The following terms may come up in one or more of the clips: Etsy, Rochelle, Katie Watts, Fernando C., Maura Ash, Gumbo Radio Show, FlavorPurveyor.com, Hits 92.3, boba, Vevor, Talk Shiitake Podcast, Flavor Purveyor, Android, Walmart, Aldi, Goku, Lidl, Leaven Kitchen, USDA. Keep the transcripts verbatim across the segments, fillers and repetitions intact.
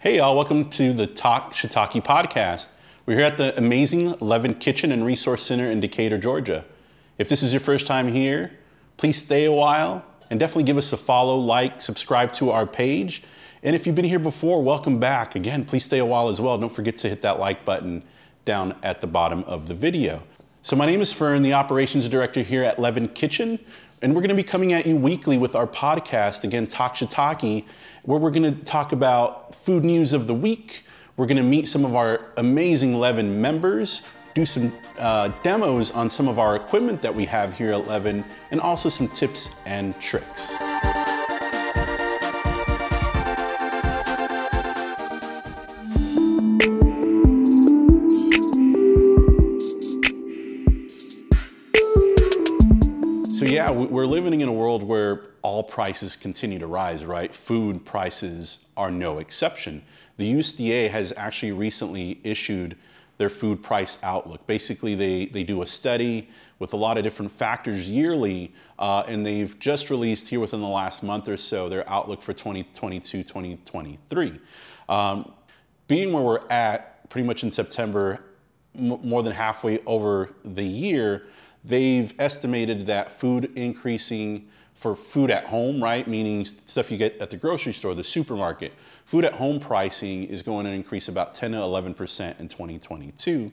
Hey y'all, welcome to the Talk Shiitake Podcast. We're here at the amazing Leaven Kitchen and Resource Center in Decatur, Georgia. If this is your first time here, please stay a while and definitely give us a follow, like, subscribe to our page. And if you've been here before, welcome back. Again, please stay a while as well. Don't forget to hit that like button down at the bottom of the video. So my name is Fern, the Operations Director here at Leaven Kitchen. And we're gonna be coming at you weekly with our podcast, again, Talk Shiitake, where we're gonna talk about food news of the week. We're gonna meet some of our amazing Leaven members, do some uh, demos on some of our equipment that we have here at Leaven, and also some tips and tricks. So yeah, we're living in a world where all prices continue to rise, right? Food prices are no exception. The U S D A has actually recently issued their food price outlook. Basically, they, they do a study with a lot of different factors yearly, uh, and they've just released here within the last month or so their outlook for twenty twenty-two to twenty twenty-three. Um, being where we're at pretty much in September, m more than halfway over the year, they've estimated that food increasing for food at home, right? Meaning stuff you get at the grocery store, the supermarket. Food at home pricing is going to increase about ten to eleven percent in twenty twenty-two.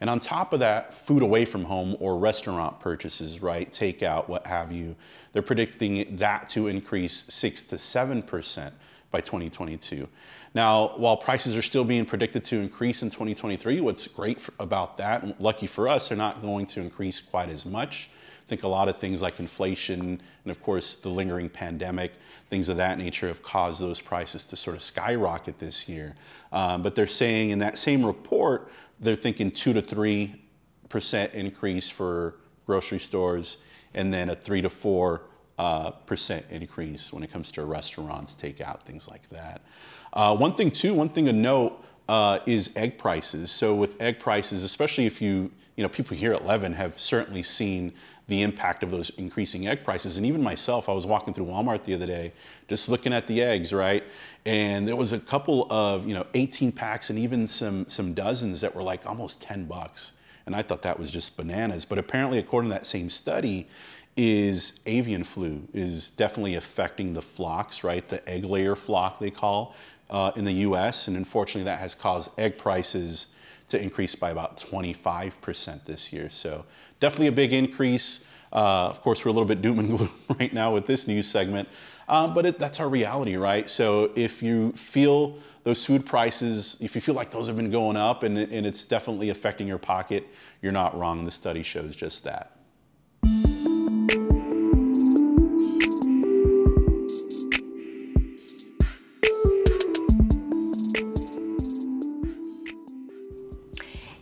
And on top of that, food away from home or restaurant purchases, right? Takeout, what have you. They're predicting that to increase six to seven percent by twenty twenty-two. Now, while prices are still being predicted to increase in twenty twenty-three, what's great for, about that, and lucky for us, they're not going to increase quite as much. I think a lot of things like inflation and of course the lingering pandemic, things of that nature have caused those prices to sort of skyrocket this year. Um, but they're saying in that same report, they're thinking two to three percent increase for grocery stores and then a three to four Uh, percent increase when it comes to restaurants, takeout, things like that. Uh, one thing too, one thing to note uh, is egg prices. So with egg prices, especially if you, you know, people here at Leaven have certainly seen the impact of those increasing egg prices. And even myself, I was walking through Walmart the other day, just looking at the eggs, right? And there was a couple of, you know, eighteen packs and even some, some dozens that were like almost ten bucks. And I thought that was just bananas. But apparently, according to that same study, is avian flu is definitely affecting the flocks, right? The egg layer flock they call uh, in the U S And unfortunately that has caused egg prices to increase by about twenty-five percent this year. So definitely a big increase. Uh, of course, we're a little bit doom and gloom right now with this news segment, uh, but it, that's our reality, right? So if you feel those food prices, if you feel like those have been going up and, and it's definitely affecting your pocket, you're not wrong. The study shows just that.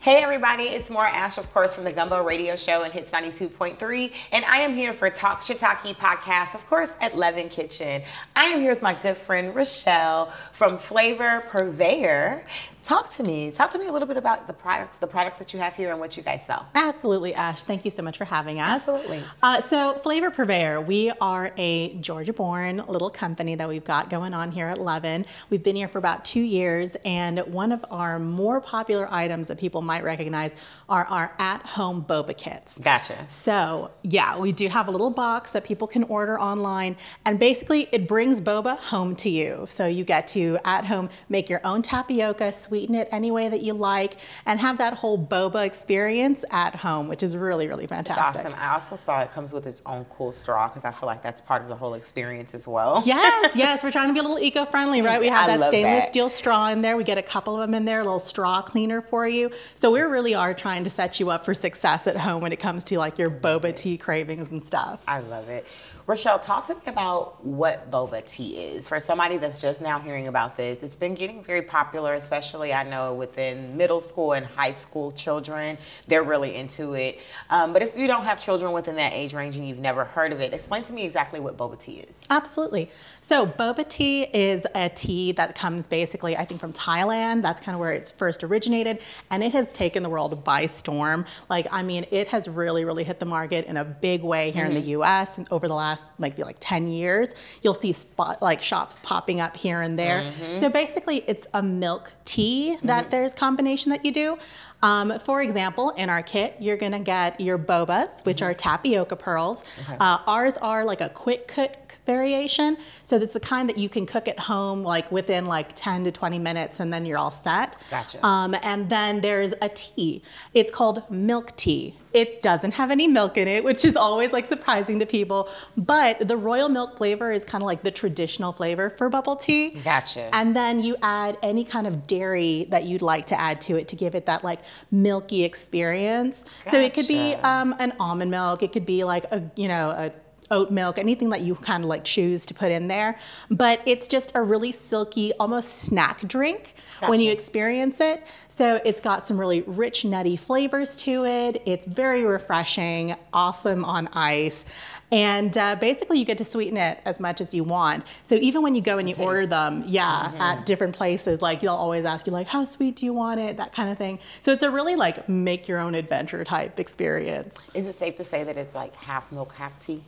Hey everybody, it's Maura Ash, of course, from the Gumbo Radio Show and Hits ninety-two point three, and I am here for Talk Shiitake Podcast, of course, at Leaven Kitchen. I am here with my good friend Rochelle from Flavor Purveyor. Talk to me. Talk to me a little bit about the products, the products that you have here and what you guys sell. Absolutely, Ash. Thank you so much for having us. Absolutely. Uh, so Flavor Purveyor, we are a Georgia-born little company that we've got going on here at Leaven. We've been here for about two years, and one of our more popular items that people might recognize are our at-home boba kits. Gotcha. So yeah, we do have a little box that people can order online, and basically it brings boba home to you. So you get to, at home, make your own tapioca, sweet sweeten it any way that you like, and have that whole boba experience at home, which is really, really fantastic. It's awesome. I also saw it comes with its own cool straw, because I feel like that's part of the whole experience as well. Yes, yes. We're trying to be a little eco-friendly, right? We have I that stainless that. steel straw in there. We get a couple of them in there, a little straw cleaner for you. So we really are trying to set you up for success at home when it comes to like your boba tea cravings and stuff. I love it. Rochelle, talk to me about what boba tea is. For somebody that's just now hearing about this, it's been getting very popular, especially especially I know within middle school and high school children, they're really into it. Um, but if you don't have children within that age range and you've never heard of it, explain to me exactly what boba tea is. Absolutely. So boba tea is a tea that comes basically, I think, from Thailand. That's kind of where it's first originated, and it has taken the world by storm. Like, I mean, it has really, really hit the market in a big way here mm-hmm. in the U S and over the last might be like ten years. You'll see spot like shops popping up here and there. Mm-hmm. So basically it's a milk tea that mm-hmm. there's combination that you do. Um, for example, in our kit, you're gonna get your bobas, which mm-hmm. are tapioca pearls. Okay. Uh, ours are like a quick cook variation. So that's the kind that you can cook at home, like within like ten to twenty minutes, and then you're all set. Gotcha. Um, and then there's a tea. It's called milk tea. It doesn't have any milk in it, which is always like surprising to people. But the royal milk flavor is kind of like the traditional flavor for bubble tea. Gotcha. And then you add any kind of dairy that you'd like to add to it to give it that like milky experience. Gotcha. So it could be um, an almond milk. It could be like a, you know, a oat milk, anything that you kind of like choose to put in there. But it's just a really silky, almost snack drink gotcha. When you experience it. So it's got some really rich, nutty flavors to it. It's very refreshing, awesome on ice. And uh, basically you get to sweeten it as much as you want. So even when you go and you taste. Order them, yeah, mm-hmm. at different places, like they'll always ask you like, how sweet do you want it? That kind of thing. So it's a really like make your own adventure type experience. Is it safe to say that it's like half milk, half tea?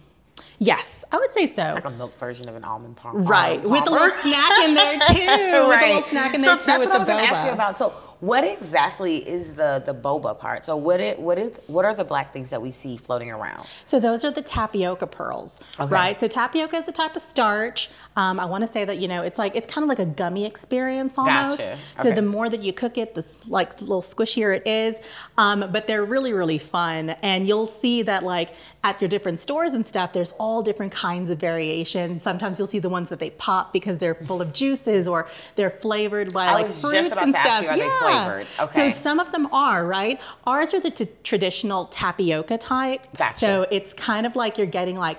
Yes, I would say so. It's like a milk version of an almond palm. Right, almond with palm. A little snack in there too. Right. With a little snack in there so too that's with what the I was going to ask you about. So what exactly is the, the boba part? So what it what is what are the black things that we see floating around? So those are the tapioca pearls, okay. right? So tapioca is a type of starch. Um, I want to say that, you know, it's like, it's kind of like a gummy experience almost. Gotcha. So okay. the more that you cook it, the like little squishier it is. Um, but they're really, really fun. And you'll see that like at your different stores and stuff, there's all different kinds of variations. Sometimes you'll see the ones that they pop because they're full of juices or they're flavored by like fruits and stuff. I was just about to ask you, are they flavored? Okay. So some of them are, right? Ours are the t traditional tapioca type. Gotcha. So it's kind of like you're getting like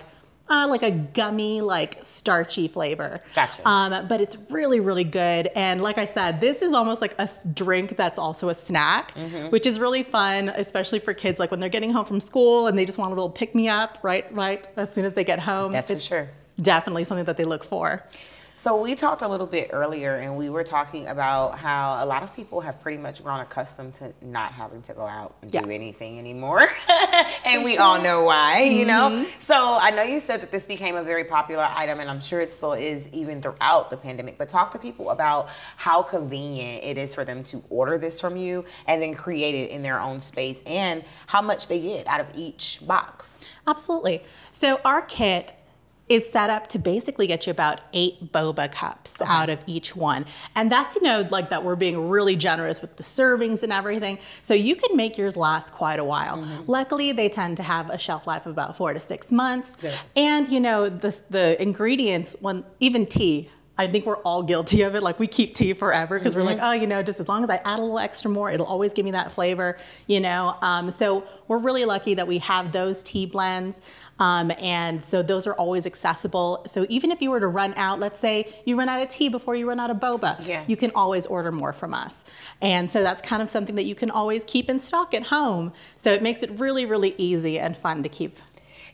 Uh, like a gummy, like starchy flavor. Gotcha. Um, but it's really, really good. And like I said, this is almost like a drink that's also a snack, mm-hmm. which is really fun, especially for kids. Like when they're getting home from school and they just want a little pick me up, right? Right. As soon as they get home. That's for sure. Definitely something that they look for. So we talked a little bit earlier and we were talking about how a lot of people have pretty much grown accustomed to not having to go out and yeah. do anything anymore. And we all know why, you know? Mm-hmm. So I know you said that this became a very popular item and I'm sure it still is even throughout the pandemic, but talk to people about how convenient it is for them to order this from you and then create it in their own space and how much they get out of each box. Absolutely. So our kit is set up to basically get you about eight boba cups okay. out of each one. And that's, you know, like that we're being really generous with the servings and everything. So you can make yours last quite a while. Mm-hmm. Luckily, they tend to have a shelf life of about four to six months. Yeah. And, you know, the, the ingredients, when, even tea, I think we're all guilty of it. Like we keep tea forever because mm-hmm. we're like, oh, you know, just as long as I add a little extra more, it'll always give me that flavor, you know? Um, so we're really lucky that we have those tea blends. Um, and so those are always accessible. So even if you were to run out, let's say you run out of tea before you run out of boba, yeah. you can always order more from us. And so that's kind of something that you can always keep in stock at home. So it makes it really, really easy and fun to keep.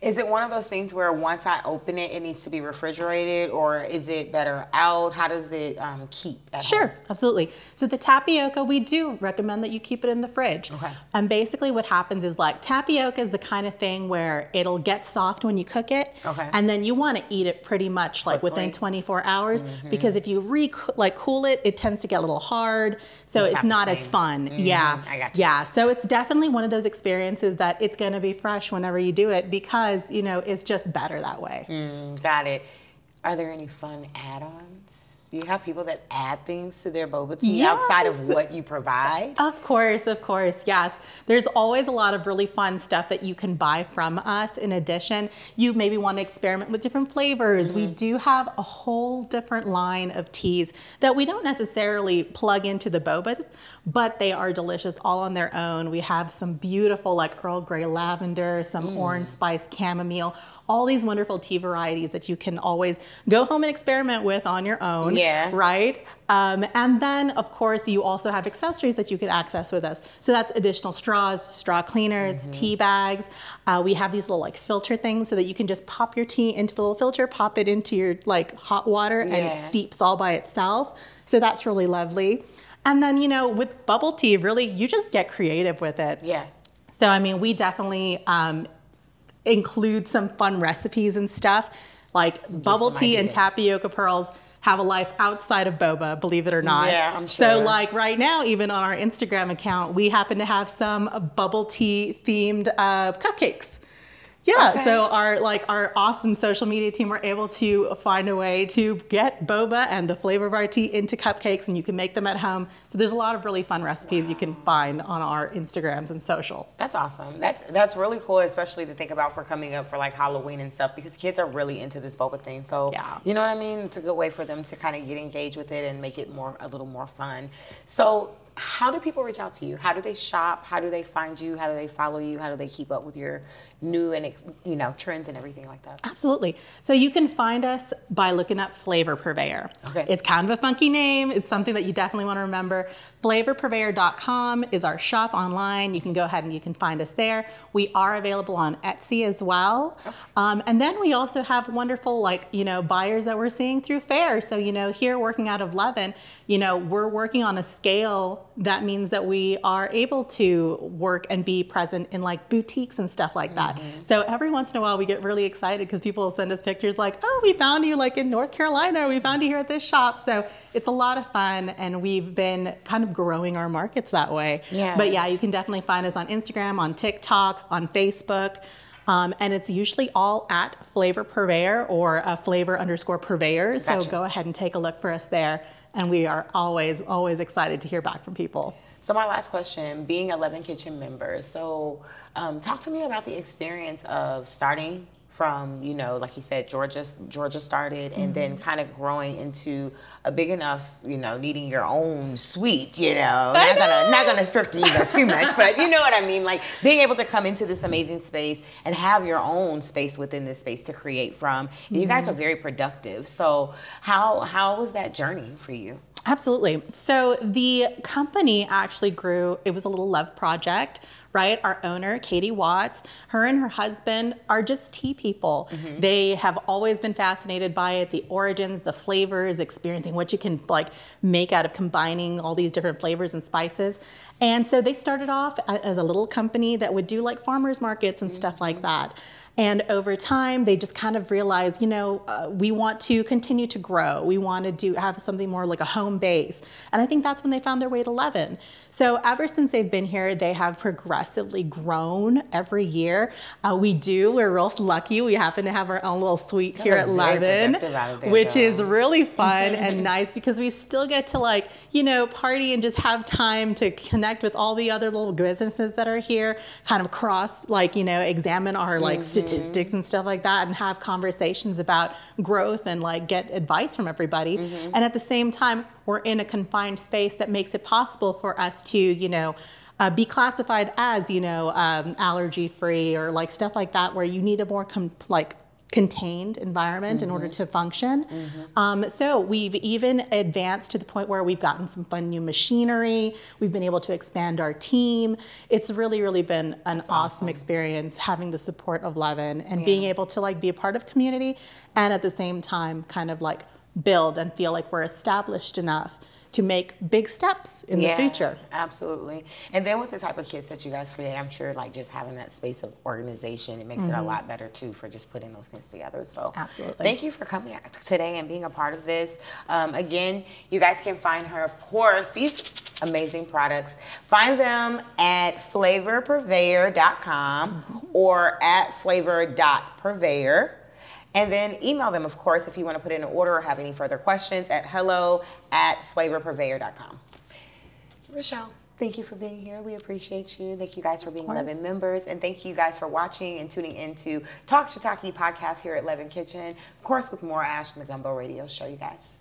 Is it one of those things where once I open it, it needs to be refrigerated, or is it better out? How does it um, keep at Sure, home? Absolutely. So the tapioca, we do recommend that you keep it in the fridge. Okay. And basically what happens is like tapioca is the kind of thing where it'll get soft when you cook it, okay. and then you want to eat it pretty much like Quickly. Within twenty-four hours, mm-hmm. because if you re like cool it, it tends to get a little hard, so it's, it's not as fun. Mm-hmm. Yeah, I got you. Yeah, so it's definitely one of those experiences that it's going to be fresh whenever you do it because, you know, it's just better that way. Mm, got it. Are there any fun add-ons? Do you have people that add things to their boba tea yes. outside of what you provide? Of course, of course, yes. There's always a lot of really fun stuff that you can buy from us. In addition, you maybe want to experiment with different flavors. Mm-hmm. We do have a whole different line of teas that we don't necessarily plug into the bobas, but they are delicious all on their own. We have some beautiful like Earl Grey lavender, some mm. orange spice chamomile, all these wonderful tea varieties that you can always go home and experiment with on your own, yeah. right? Um, and then, of course, you also have accessories that you could access with us. So that's additional straws, straw cleaners, mm-hmm. tea bags. Uh, we have these little like filter things so that you can just pop your tea into the little filter, pop it into your like hot water, and yeah. it steeps all by itself. So that's really lovely. And then, you know, with bubble tea, really, you just get creative with it. Yeah. So, I mean, we definitely um, include some fun recipes and stuff, like just bubble tea ideas. And tapioca pearls have a life outside of boba, believe it or not. Yeah, I'm sure. So like right now, even on our Instagram account, we happen to have some bubble tea themed uh, cupcakes. Yeah, okay. So our like our awesome social media team were able to find a way to get boba and the flavor of our tea into cupcakes, and you can make them at home. So there's a lot of really fun recipes wow. you can find on our Instagrams and socials. That's awesome. That's that's really cool, especially to think about for coming up for like Halloween and stuff, because kids are really into this boba thing. So yeah. you know what I mean? It's a good way for them to kind of get engaged with it and make it more a little more fun. So how do people reach out to you? How do they shop? How do they find you? How do they follow you? How do they keep up with your new and, you know, trends and everything like that? Absolutely. So you can find us by looking up Flavor Purveyor. Okay. It's kind of a funky name. It's something that you definitely want to remember. Flavor Purveyor dot com is our shop online. You can go ahead and you can find us there. We are available on Etsy as well. Okay. Um, and then we also have wonderful, like, you know, buyers that we're seeing through fairs. So, you know, here working out of Leaven, you know, we're working on a scale that means that we are able to work and be present in like boutiques and stuff like that. Mm-hmm. So every once in a while we get really excited because people will send us pictures like, oh, we found you like in North Carolina, we found you here at this shop. So it's a lot of fun, and we've been kind of growing our markets that way. Yeah. But yeah, you can definitely find us on Instagram, on TikTok, on Facebook. Um, and it's usually all at Flavor Purveyor or uh, Flavor underscore Purveyor. Gotcha. So go ahead and take a look for us there. And we are always, always excited to hear back from people. So my last question, being a Leaven Kitchen member, so um, talk to me about the experience of starting from, you know, like you said, Georgia, Georgia started, and mm-hmm. then kind of growing into a big enough, you know, needing your own suite, you know, not gonna, not gonna strip the ego too much, but you know what I mean? Like being able to come into this amazing space and have your own space within this space to create from. And you guys are very productive. So how, how was that journey for you? Absolutely. So the company actually grew, it was a little love project, right? Our owner, Katie Watts, her and her husband are just tea people. Mm-hmm. They have always been fascinated by it, the origins, the flavors, experiencing what you can like make out of combining all these different flavors and spices. And so they started off as a little company that would do like farmers markets and mm-hmm. stuff like that. And over time, they just kind of realized, you know, uh, we want to continue to grow. We want to do have something more like a home base. And I think that's when they found their way to Leaven. So ever since they've been here, they have progressively grown every year. Uh, we do. We're real lucky. We happen to have our own little suite here at Leaven, which is really fun and nice because we still get to like, you know, party and just have time to connect with all the other little businesses that are here, kind of cross, like, you know, examine our like mm-hmm. statistics and stuff like that and have conversations about growth and like get advice from everybody. Mm-hmm. And at the same time, we're in a confined space that makes it possible for us to, you know, uh, be classified as, you know, um, allergy free or like stuff like that, where you need a more com like contained environment mm-hmm. in order to function. Mm-hmm. um, so we've even advanced to the point where we've gotten some fun new machinery. We've been able to expand our team. It's really, really been an awesome. awesome experience having the support of Leaven and yeah. being able to like be a part of community and at the same time kind of like build and feel like we're established enough to make big steps in yeah, the future. Absolutely. And then with the type of kits that you guys create, I'm sure like just having that space of organization, it makes mm-hmm. it a lot better too for just putting those things together. So absolutely. Thank you for coming out today and being a part of this. Um, again, you guys can find her, of course, these amazing products. Find them at Flavor Purveyor dot com or at Flavor dot Purveyor. And then email them, of course, if you want to put in an order or have any further questions at hello at Flavor Purveyor dot com. Rochelle, thank you for being here. We appreciate you. Thank you guys for being Leaven members. And thank you guys for watching and tuning in to Talk Shiitake Podcast here at Leaven Kitchen. Of course, with Maura Ash and the Gumbo Radio Show, you guys.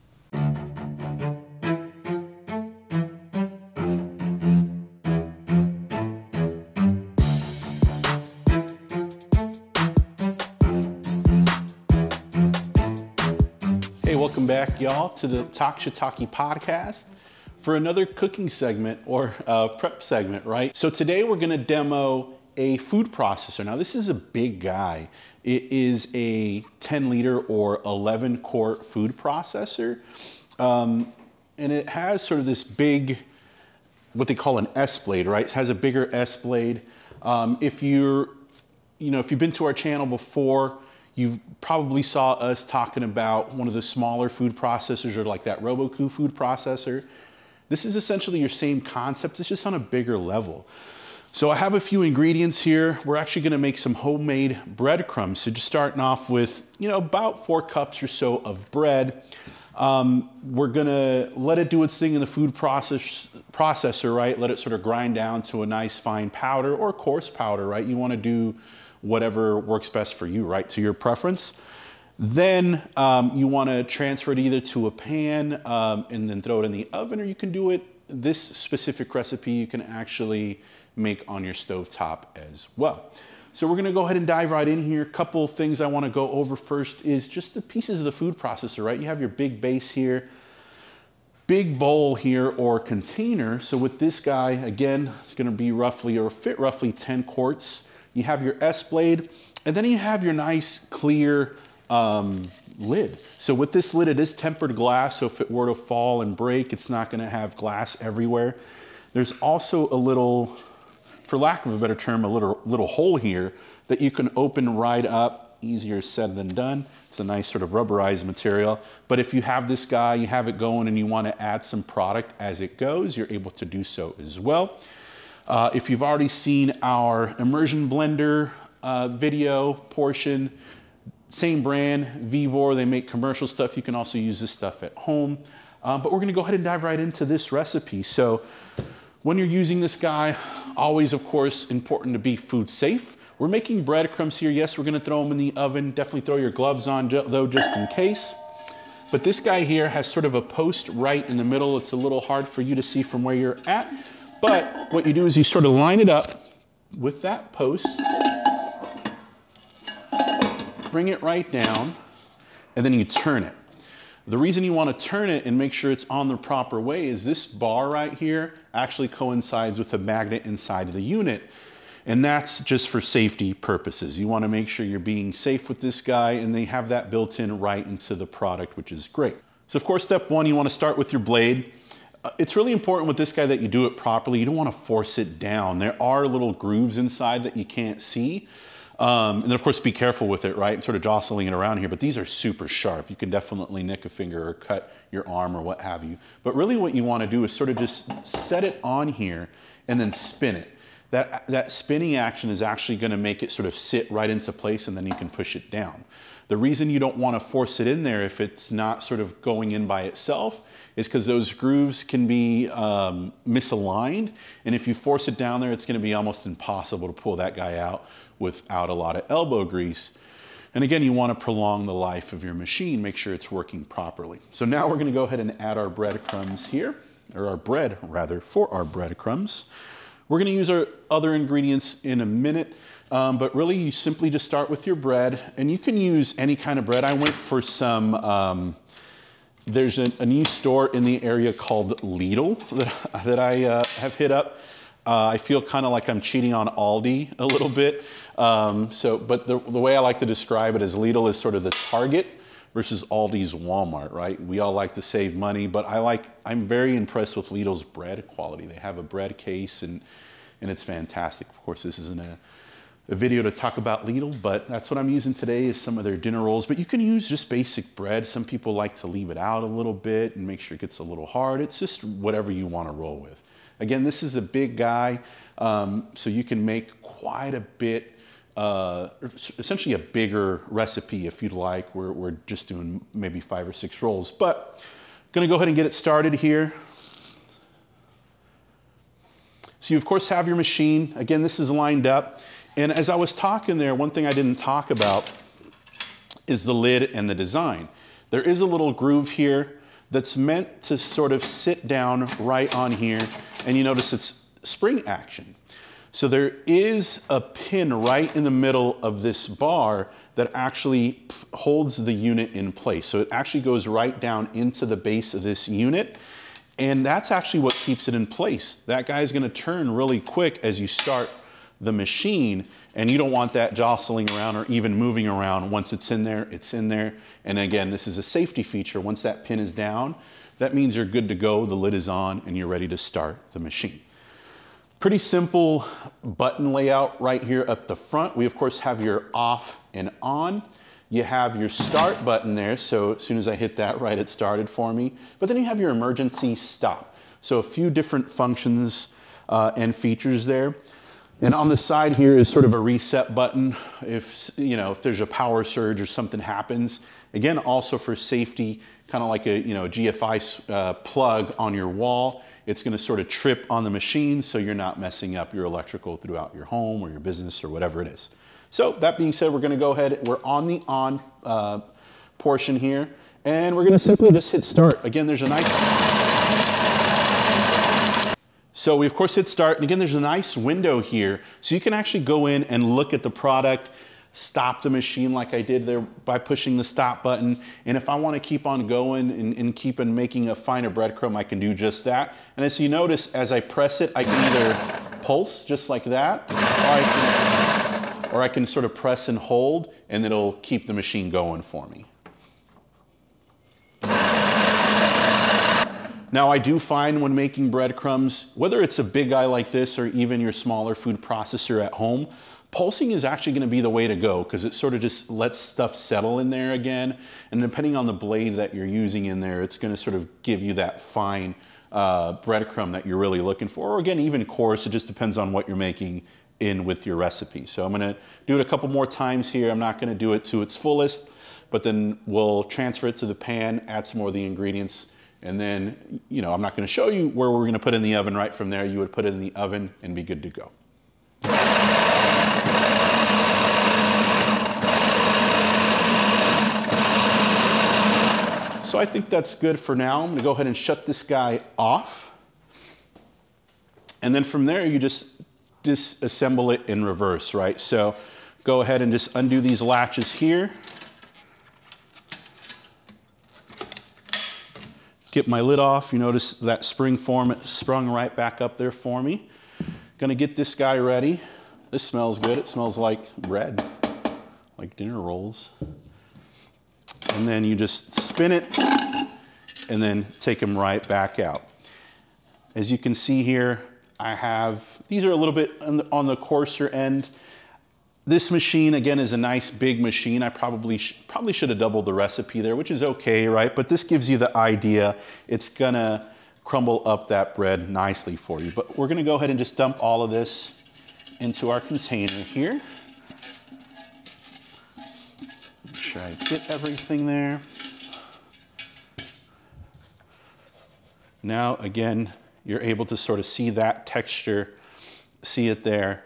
back, y'all, to the Talk Shiitake Podcast for another cooking segment or uh, prep segment, right? So today we're gonna demo a food processor. Now this is a big guy. It is a ten liter or eleven quart food processor. Um, and it has sort of this big, what they call an S-blade, right? It has a bigger S-blade. Um, if you're, you know, if you've been to our channel before, you probably saw us talking about one of the smaller food processors or like that Roboku food processor. This is essentially your same concept, it's just on a bigger level. So I have a few ingredients here. We're actually gonna make some homemade breadcrumbs. So just starting off with, you know, about four cups or so of bread. Um, we're gonna let it do its thing in the food process, processor, right? Let it sort of grind down to a nice fine powder or coarse powder, right? You wanna do whatever works best for you, right? To your preference. Then um, you wanna transfer it either to a pan um, and then throw it in the oven, or you can do it, this specific recipe you can actually make on your stovetop as well. So we're gonna go ahead and dive right in here. Couple things I wanna go over first is just the pieces of the food processor, right? You have your big base here, big bowl here or container. So with this guy, again, it's gonna be roughly or fit roughly ten quarts. You have your S-blade, and then you have your nice clear um, lid. So with this lid, it is tempered glass, so if it were to fall and break, it's not gonna have glass everywhere. There's also a little, for lack of a better term, a little, little hole here that you can open right up, easier said than done. It's a nice sort of rubberized material, but if you have this guy, you have it going and you wanna add some product as it goes, you're able to do so as well. Uh, if you've already seen our immersion blender uh, video portion, same brand, Vevor, they make commercial stuff. You can also use this stuff at home. Um, but we're gonna go ahead and dive right into this recipe. So when you're using this guy, always, of course, important to be food safe. We're making breadcrumbs here. Yes, we're gonna throw them in the oven. Definitely throw your gloves on though, just in case. But this guy here has sort of a post right in the middle. It's a little hard for you to see from where you're at. But what you do is you sort of line it up with that post, bring it right down, and then you turn it. The reason you want to turn it and make sure it's on the proper way is this bar right here actually coincides with the magnet inside of the unit. And that's just for safety purposes. You want to make sure you're being safe with this guy, and they have that built in right into the product, which is great. So of course, step one, you want to start with your blade. It's really important with this guy that you do it properly. You don't want to force it down. There are little grooves inside that you can't see. Um, and then of course, be careful with it, right? I'm sort of jostling it around here, but these are super sharp. You can definitely nick a finger or cut your arm or what have you. But really what you want to do is sort of just set it on here and then spin it. That, that spinning action is actually going to make it sort of sit right into place, and then you can push it down. The reason you don't want to force it in there if it's not sort of going in by itself is because those grooves can be um, misaligned. And if you force it down there, it's gonna be almost impossible to pull that guy out without a lot of elbow grease. And again, you wanna prolong the life of your machine, make sure it's working properly. So now we're gonna go ahead and add our breadcrumbs here, or our bread rather, for our breadcrumbs. We're gonna use our other ingredients in a minute, um, but really you simply just start with your bread, and you can use any kind of bread. I went for some, um, there's a, a new store in the area called Lidl that, that I uh, have hit up. Uh, I feel kind of like I'm cheating on Aldi a little bit. Um, so, but the, the way I like to describe it is Lidl is sort of the Target versus Aldi's Walmart, right? We all like to save money, but I like, I'm very impressed with Lidl's bread quality. They have a bread case, and, and it's fantastic. Of course, this isn't a, a video to talk about Lidl, but that's what I'm using today is some of their dinner rolls, but you can use just basic bread. Some people like to leave it out a little bit and make sure it gets a little hard. It's just whatever you want to roll with. Again, this is a big guy, um, so you can make quite a bit, uh, essentially a bigger recipe if you'd like. We're, we're just doing maybe five or six rolls, but I'm gonna go ahead and get it started here. So you of course have your machine. Again, this is lined up. And as I was talking there, one thing I didn't talk about is the lid and the design. There is a little groove here that's meant to sort of sit down right on here, and you notice it's spring action. So there is a pin right in the middle of this bar that actually holds the unit in place. So it actually goes right down into the base of this unit. And that's actually what keeps it in place. That guy's gonna turn really quick as you start the machine, and you don't want that jostling around or even moving around. Once it's in there, it's in there. And again, this is a safety feature. Once that pin is down, that means you're good to go, the lid is on, and you're ready to start the machine. Pretty simple button layout right here up the front. We of course have your off and on. You have your start button there, so as soon as I hit that, right, it started for me. But then you have your emergency stop. So a few different functions uh, and features there. And on the side here is sort of a reset button if, you know, if there's a power surge or something happens. Again, also for safety, kind of like a, you know, G F I uh, plug on your wall. It's gonna sort of trip on the machine so you're not messing up your electrical throughout your home or your business or whatever it is. So that being said, we're gonna go ahead, we're on the on uh, portion here, and we're gonna simply just hit start. Again, there's a nice... So we of course hit start, and again, there's a nice window here. So you can actually go in and look at the product, stop the machine like I did there by pushing the stop button. And if I want to keep on going and, and keep on making a finer breadcrumb, I can do just that. And as you notice, as I press it, I can either pulse just like that, or I can, or I can sort of press and hold, and it'll keep the machine going for me. Now I do find when making breadcrumbs, whether it's a big guy like this or even your smaller food processor at home, pulsing is actually gonna be the way to go because it sort of just lets stuff settle in there again. And depending on the blade that you're using in there, it's gonna sort of give you that fine uh, breadcrumb that you're really looking for. Or again, even coarse, it just depends on what you're making in with your recipe. So I'm gonna do it a couple more times here. I'm not gonna do it to its fullest, but then we'll transfer it to the pan, add some more of the ingredients. And then, you know, I'm not gonna show you where we're gonna put it in the oven right from there. You would put it in the oven and be good to go. So I think that's good for now. I'm gonna go ahead and shut this guy off. And then from there, you just disassemble it in reverse, right? So go ahead and just undo these latches here. Get my lid off. You notice that spring form, it sprung right back up there for me. Gonna get this guy ready. This smells good. It smells like bread, like dinner rolls. And then you just spin it and then take them right back out. As you can see here, I have, these are a little bit on the, on the coarser end. This machine, again, is a nice big machine. I probably, sh probably should have doubled the recipe there, which is okay, right? But this gives you the idea. It's gonna crumble up that bread nicely for you. But we're gonna go ahead and just dump all of this into our container here. Try to get everything there. Now, again, you're able to sort of see that texture, see it there.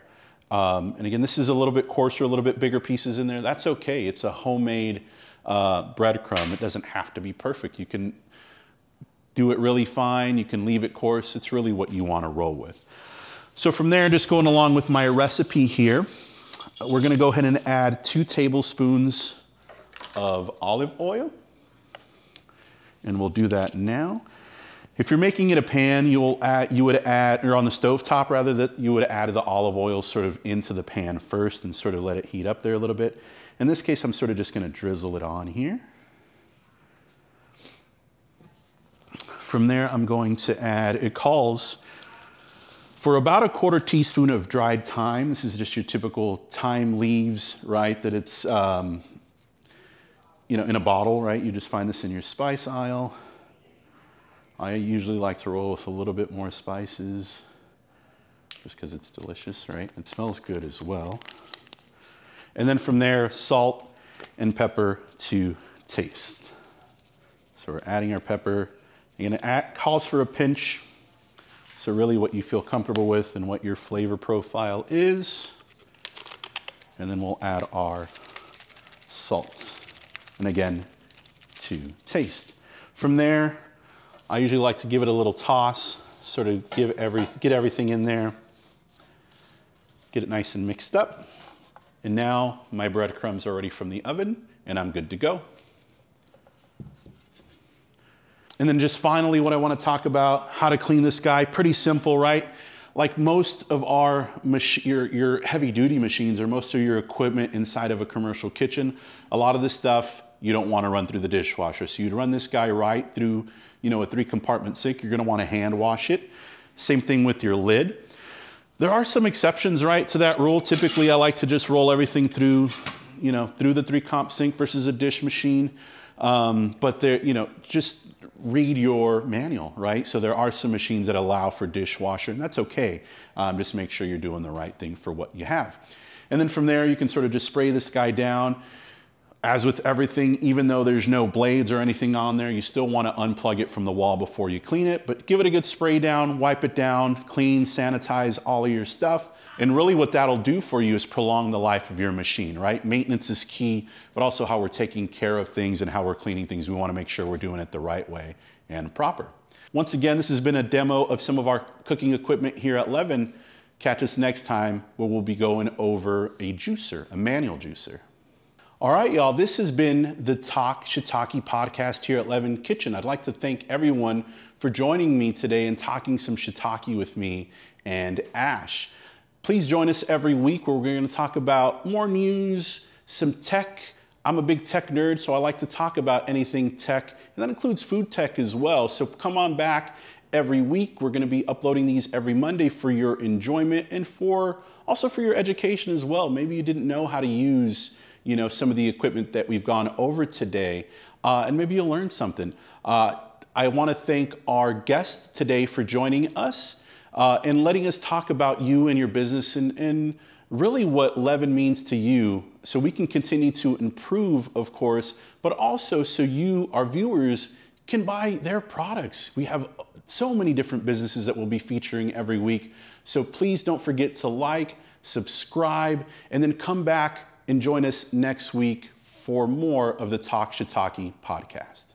Um, and again, this is a little bit coarser, a little bit bigger pieces in there. That's okay. It's a homemade uh, breadcrumb. It doesn't have to be perfect. You can do it really fine. You can leave it coarse. It's really what you want to roll with. So from there, just going along with my recipe here, we're going to go ahead and add two tablespoons of olive oil, and we'll do that now. If you're making it a pan, you'll add, you would add, or on the stovetop rather, that you would add the olive oil sort of into the pan first and sort of let it heat up there a little bit. In this case, I'm sort of just gonna drizzle it on here. From there, I'm going to add, it calls for about a quarter teaspoon of dried thyme. This is just your typical thyme leaves, right? That it's, um, you know, in a bottle, right? You just find this in your spice aisle. I usually like to roll with a little bit more spices just because it's delicious, right? It smells good as well. And then from there, salt and pepper to taste. So we're adding our pepper. You're gonna add, calls for a pinch. So really what you feel comfortable with and what your flavor profile is. And then we'll add our salt. And again, to taste. From there, I usually like to give it a little toss, sort of give every, get everything in there, get it nice and mixed up. And now my breadcrumbs are ready from the oven and I'm good to go. And then just finally, what I want to talk about, how to clean this guy. Pretty simple, right? Like most of our your, your heavy duty machines or most of your equipment inside of a commercial kitchen, a lot of this stuff you don't want to run through the dishwasher. So you'd run this guy right through, you know, a three compartment sink. You're going to want to hand wash it. Same thing with your lid. There are some exceptions, right, to that rule. Typically, I like to just roll everything through, you know, through the three comp sink versus a dish machine. Um, but there, you know, just read your manual, right? So there are some machines that allow for dishwasher, and that's okay. Um, just make sure you're doing the right thing for what you have. And then from there, you can sort of just spray this guy down. As with everything, even though there's no blades or anything on there, you still want to unplug it from the wall before you clean it, but give it a good spray down, wipe it down, clean, sanitize all of your stuff. And really what that'll do for you is prolong the life of your machine, right? Maintenance is key, but also how we're taking care of things and how we're cleaning things. We want to make sure we're doing it the right way and proper. Once again, this has been a demo of some of our cooking equipment here at Leaven. Catch us next time where we'll be going over a juicer, a manual juicer. All right, y'all, this has been the Talk Shiitake Podcast here at Leaven Kitchen. I'd like to thank everyone for joining me today and talking some shiitake with me and Ash. Please join us every week where we're going to talk about more news, some tech. I'm a big tech nerd, so I like to talk about anything tech, and that includes food tech as well. So come on back every week. We're going to be uploading these every Monday for your enjoyment and for also for your education as well. Maybe you didn't know how to use you know, some of the equipment that we've gone over today, uh, and maybe you'll learn something. Uh, I want to thank our guest today for joining us uh, and letting us talk about you and your business and, and really what Leaven means to you so we can continue to improve, of course, but also so you, our viewers, can buy their products. We have so many different businesses that we'll be featuring every week. So please don't forget to like, subscribe, and then come back and join us next week for more of the Talk Shiitake Podcast.